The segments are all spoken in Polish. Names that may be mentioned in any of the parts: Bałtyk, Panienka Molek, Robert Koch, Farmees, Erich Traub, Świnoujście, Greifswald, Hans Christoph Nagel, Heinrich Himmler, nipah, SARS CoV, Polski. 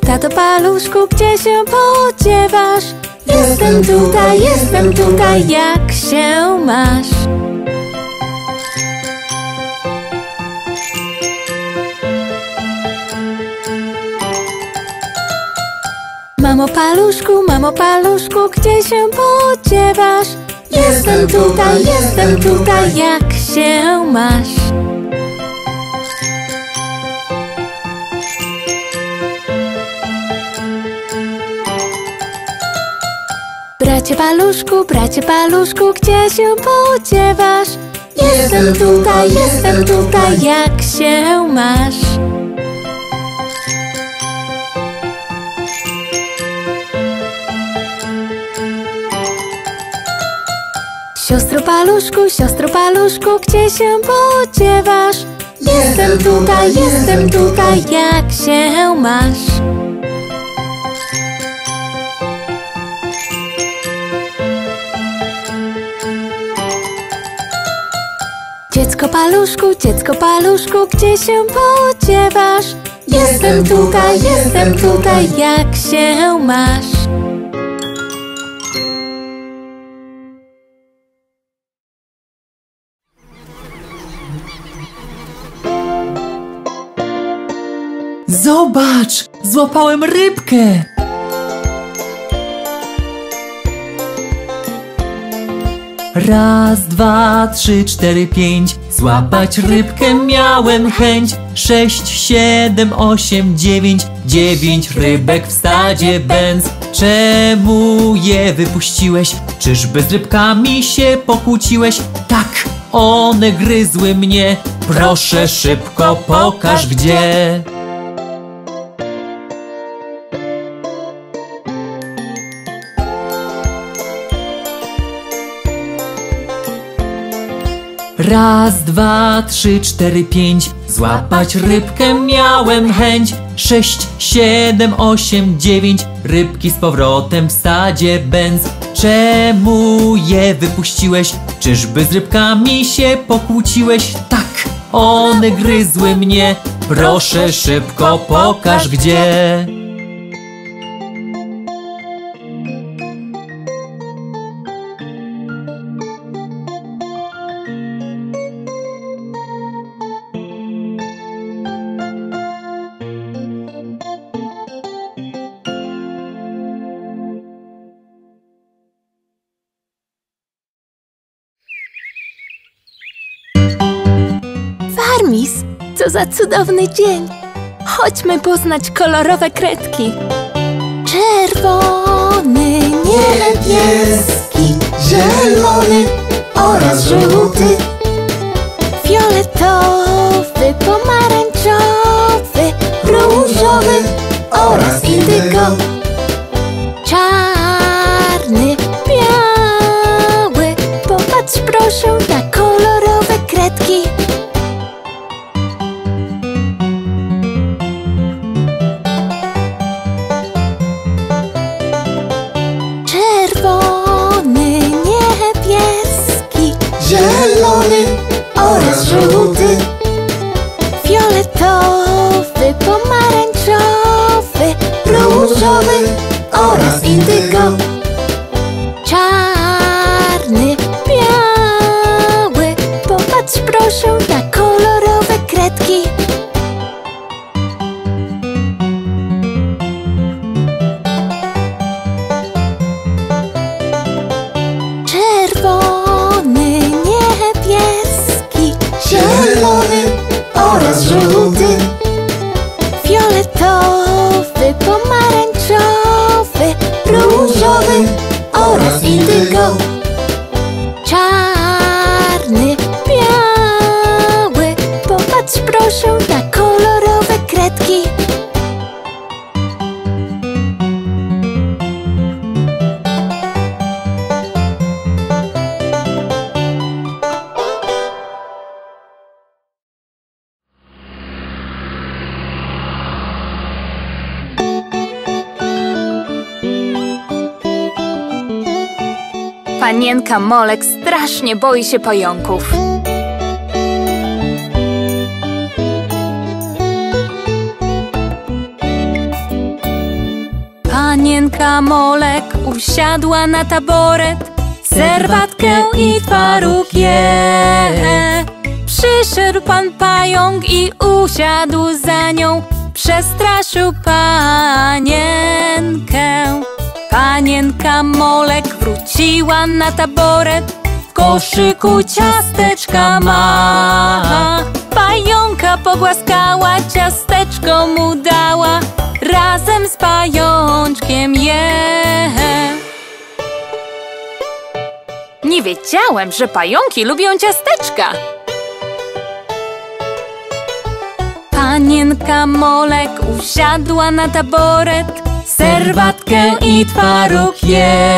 Tato paluszku, gdzie się podziewasz? Jestem tutaj, jak się masz? Mamo paluszku, gdzie się podziewasz? Jestem tutaj, jak się masz? Bracie paluszku, gdzie się podziewasz? Jestem tutaj, jak się masz? Siostro paluszku, gdzie się podziewasz? Jestem tutaj, jak się masz? Dziecko paluszku, gdzie się podziewasz? Jestem tutaj, jak się masz? Zobacz! Złapałem rybkę! Raz, dwa, trzy, cztery, pięć. Złapać rybkę miałem chęć. 6, 7, 8, 9. 9 rybek w stadzie bęc. Czemu je wypuściłeś? Czyżby z rybkami się pokłóciłeś? Tak, one gryzły mnie. Proszę szybko pokaż gdzie. Raz, dwa, trzy, cztery, pięć. Złapać rybkę miałem chęć. 6, 7, 8, 9. Rybki z powrotem w stadzie bęc. Czemu je wypuściłeś? Czyżby z rybkami się pokłóciłeś? Tak, one gryzły mnie. Proszę szybko pokaż gdzie. Co za cudowny dzień! Chodźmy poznać kolorowe kredki. Czerwony, niebieski, zielony oraz żółty, fioletowy, pomarańczowy, różowy oraz indygo, czarny, biały. Popatrz proszę na kolorowe kredki. Zielony oraz żółty, fioletowy, pomarańczowy, różowy oraz indygo, czarny, biały. Popatrz proszę na kolorowe kredki. Zielony Panienka Molek strasznie boi się pająków. Panienka Molek usiadła na taboret, serwatkę i twaróg je. Przyszedł pan pająk i usiadł za nią, przestraszył panienkę. Panienka Molek wróciła na taboret, w koszyku ciasteczka ma. Pająka pogłaskała, ciasteczko mu dała, razem z pajączkiem je. Nie wiedziałem, że pająki lubią ciasteczka. Panienka Molek usiadła na taboret, serwatkę i twaróg je.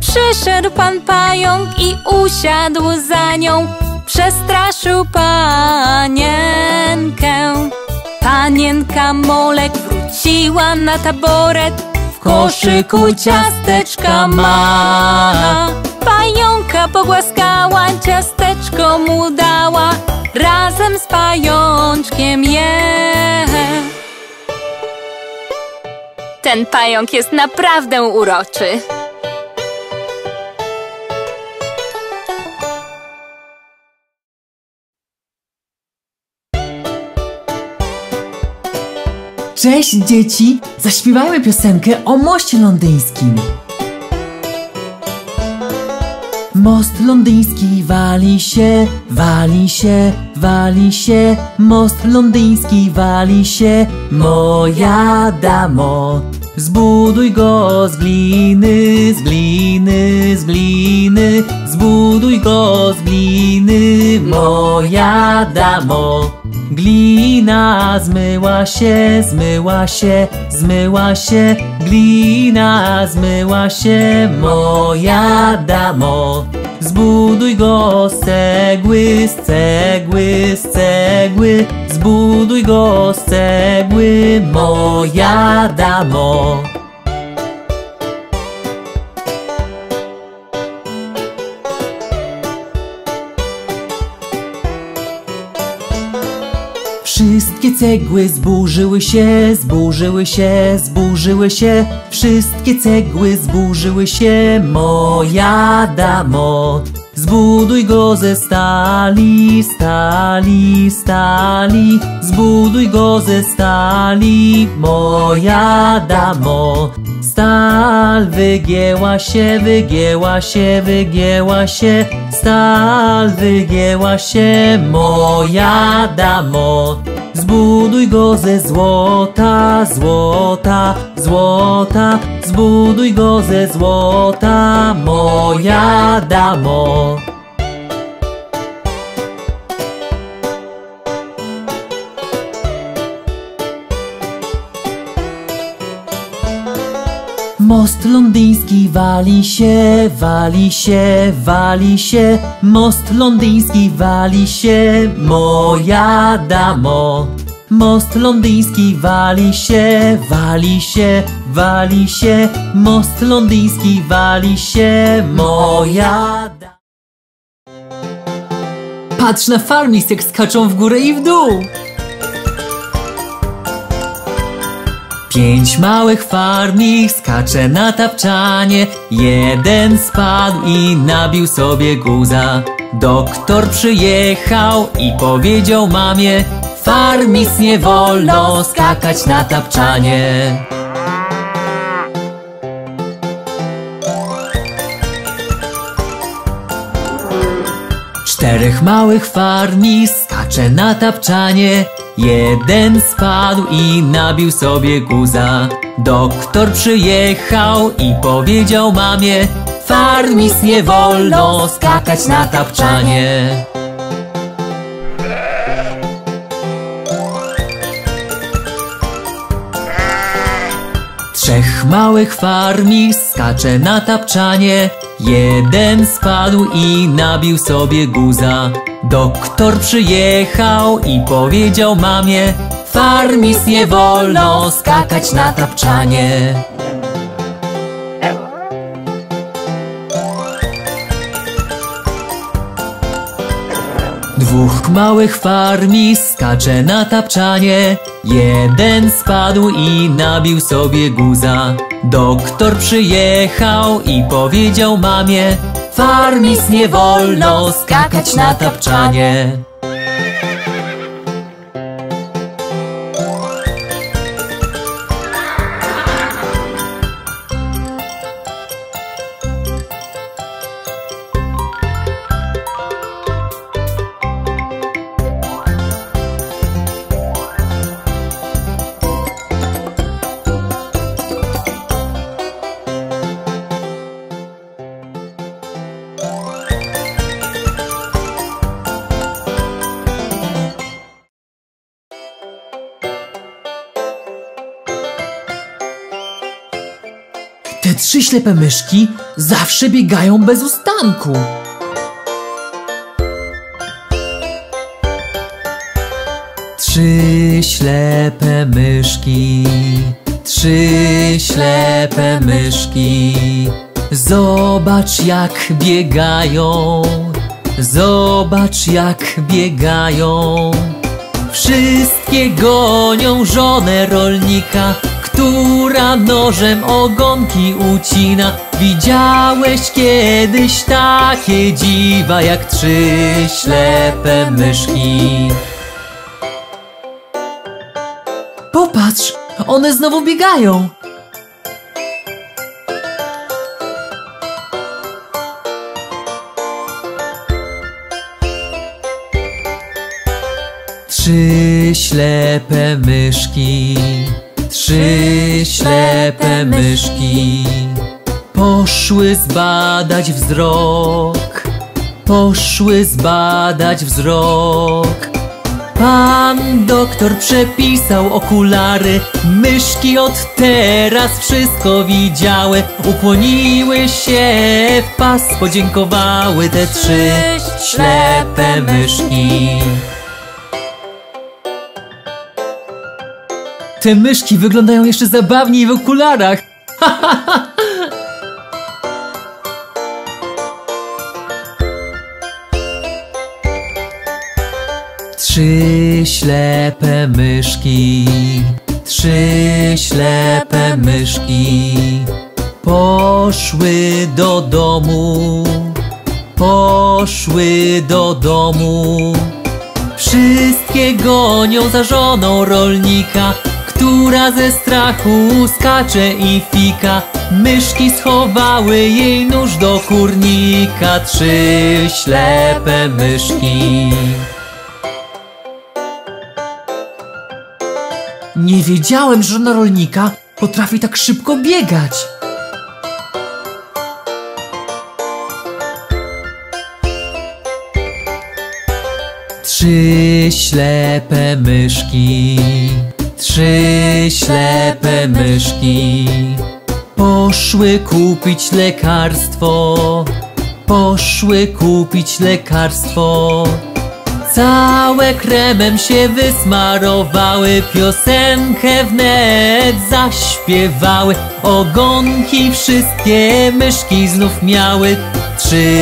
Przyszedł pan pająk i usiadł za nią, przestraszył panienkę. Panienka Molek wróciła na taboret, w koszyku ciasteczka ma. Pająka pogłaskała, ciasteczko mu dała, razem z pajączkiem je. Ten pająk jest naprawdę uroczy. Cześć dzieci! Zaśpiewajmy piosenkę o moście londyńskim. Most londyński wali się, wali się, wali się. Most londyński wali się, moja damo. Zbuduj go z gliny, z gliny, z gliny. Zbuduj go z gliny, moja damo. Glina zmyła się, zmyła się, zmyła się. Glina zmyła się, moja damo. Zbuduj go z cegły, z cegły, z cegły. Zbuduj go z cegły, moja damo. Wszystkie cegły zburzyły się, zburzyły się, zburzyły się. Wszystkie cegły zburzyły się, moja damo. Zbuduj go ze stali, stali, stali. Zbuduj go ze stali, moja damo. Stal wygięła się, wygięła się, wygięła się. Stal wygięła się, moja damo. Zbuduj go ze złota, złota, złota. Zbuduj go ze złota, moja damo. Most londyński wali się, wali się, wali się. Most londyński wali się, moja damo. Most londyński wali się, wali się, wali się. Most londyński wali się, moja damo. Patrz na farmist, jak skaczą w górę i w dół. 5 małych farmich skacze na tapczanie. Jeden spadł i nabił sobie guza. Doktor przyjechał i powiedział mamie: farmis nie wolno skakać na tapczanie. Czterech małych farmis skacze na tapczanie. Jeden spadł i nabił sobie guza. Doktor przyjechał i powiedział mamie: farmis nie wolno skakać na tapczanie. Trzech małych farmis skacze na tapczanie. Jeden spadł i nabił sobie guza. Doktor przyjechał i powiedział mamie: farmis nie wolno skakać na tapczanie. Dwóch małych farmi skacze na tapczanie. Jeden spadł i nabił sobie guza. Doktor przyjechał i powiedział mamie: farmis, nie wolno skakać na tapczanie. Te trzy ślepe myszki zawsze biegają bez ustanku. Trzy ślepe myszki, trzy ślepe myszki. Zobacz, jak biegają, zobacz, jak biegają. Wszystkie gonią żonę rolnika, która nożem ogonki ucina. Widziałeś kiedyś takie dziwa jak trzy ślepe myszki? Popatrz, one znowu biegają. Trzy ślepe myszki, trzy ślepe myszki. Poszły zbadać wzrok, poszły zbadać wzrok. Pan doktor przepisał okulary. Myszki od teraz wszystko widziały. Ukłoniły się w pas, podziękowały te trzy ślepe myszki. Te myszki wyglądają jeszcze zabawniej w okularach. Trzy ślepe myszki, trzy ślepe myszki. Poszły do domu, poszły do domu. Wszystkie gonią za żoną rolnika, która ze strachu skacze i fika. Myszki schowały jej nóż do kurnika. Trzy ślepe myszki. Nie wiedziałem, że żona rolnika potrafi tak szybko biegać. Trzy ślepe myszki, trzy ślepe myszki. Poszły kupić lekarstwo, poszły kupić lekarstwo. Całe kremem się wysmarowały, piosenkę wnet zaśpiewały. Ogonki wszystkie myszki znów miały. Trzy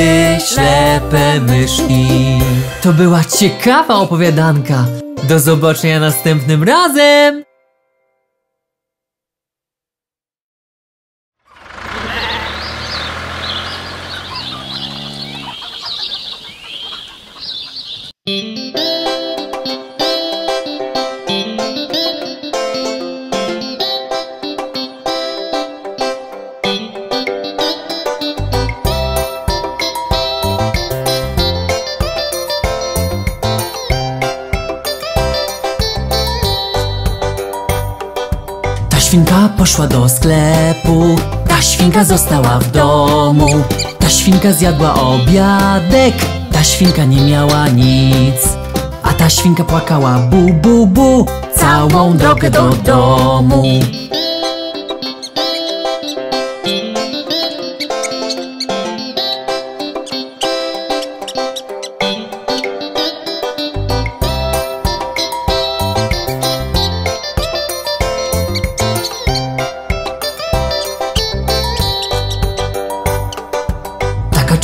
ślepe myszki. To była ciekawa opowiadanka. Do zobaczenia następnym razem! Ta świnka poszła do sklepu, ta świnka została w domu. Ta świnka zjadła obiadek, ta świnka nie miała nic. A ta świnka płakała bu, bu, bu, całą drogę do domu.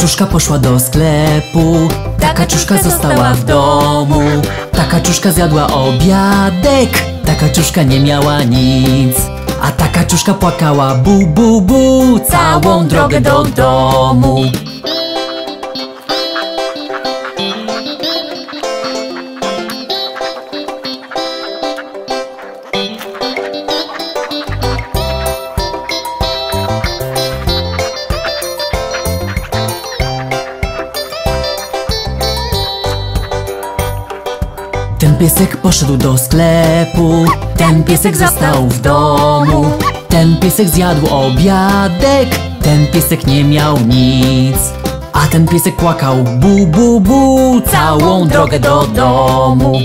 Kaczuszka poszła do sklepu, ta kaczuszka została w domu. Ta kaczuszka zjadła obiadek, ta kaczuszka nie miała nic. A ta kaczuszka płakała bu, bu, bu, całą drogę do domu. Ten piesek poszedł do sklepu, ten piesek został w domu. Ten piesek zjadł obiadek, ten piesek nie miał nic. A ten piesek płakał bu, bu, bu, całą drogę do domu.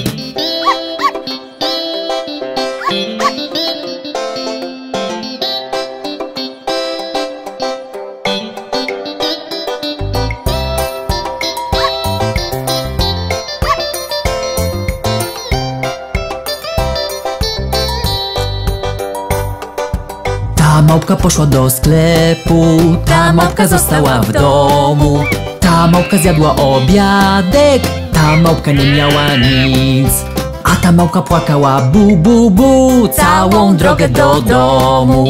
Ta małpka poszła do sklepu, ta małpka została w domu. Ta małpka zjadła obiadek, ta małpka nie miała nic. A ta małpka płakała bu, bu, bu, całą drogę do domu.